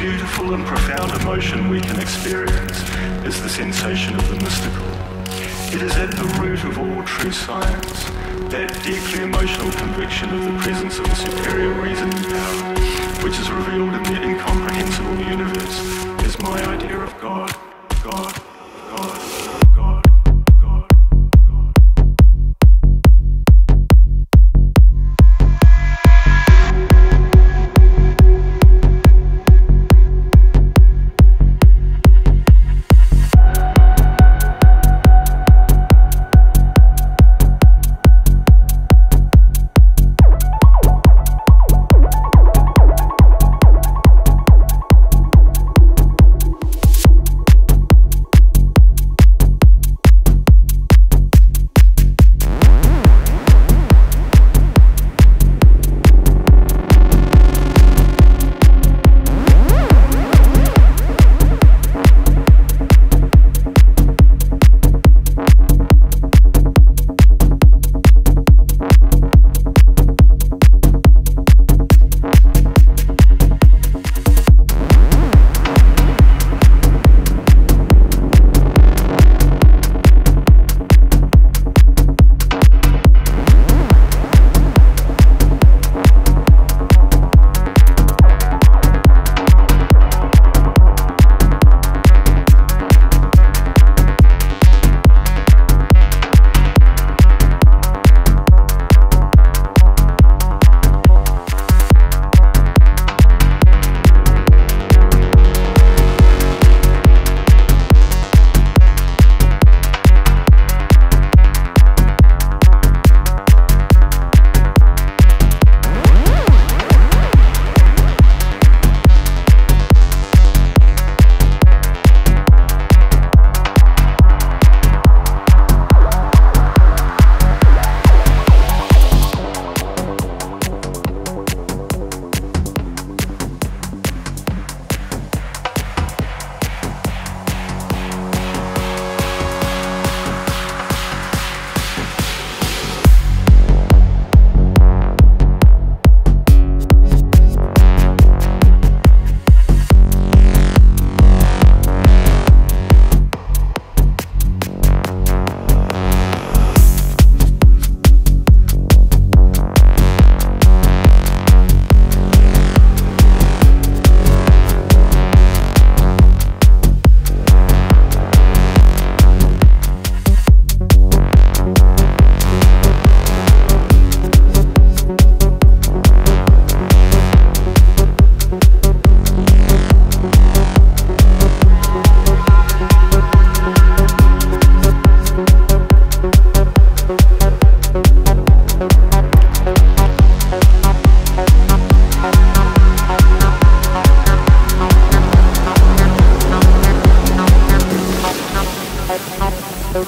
beautiful and profound emotion we can experience is the sensation of the mystical. It is at the root of all true science, that deeply emotional conviction of the presence of a superior reason and power, which is revealed in the incomprehensible universe, is my idea of God, God.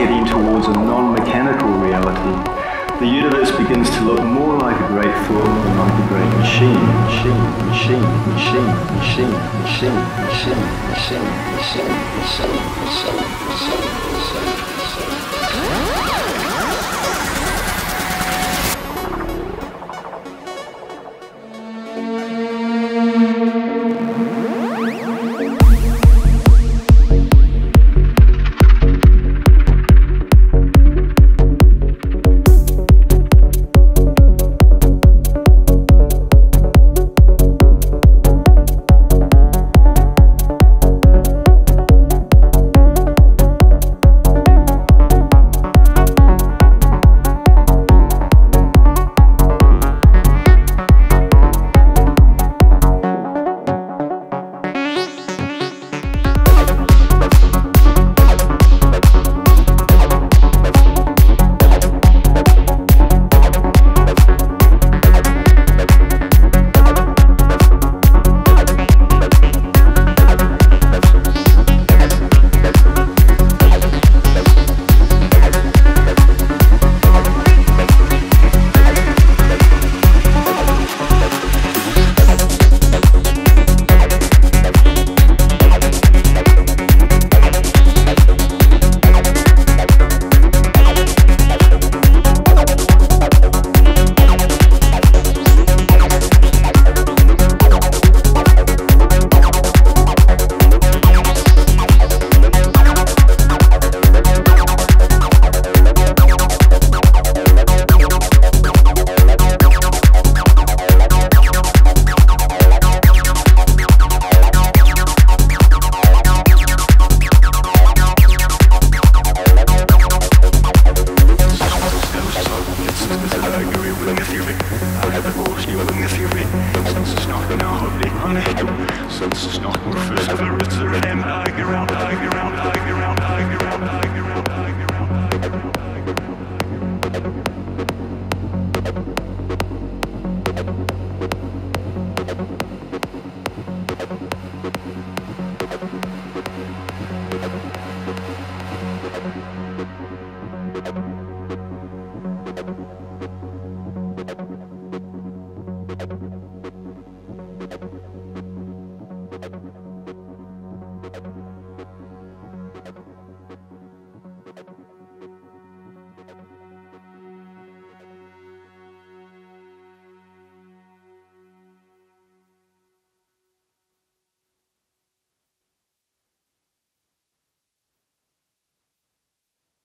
heading towards a non-mechanical reality, the universe begins to look more like a great thought than like a great machine.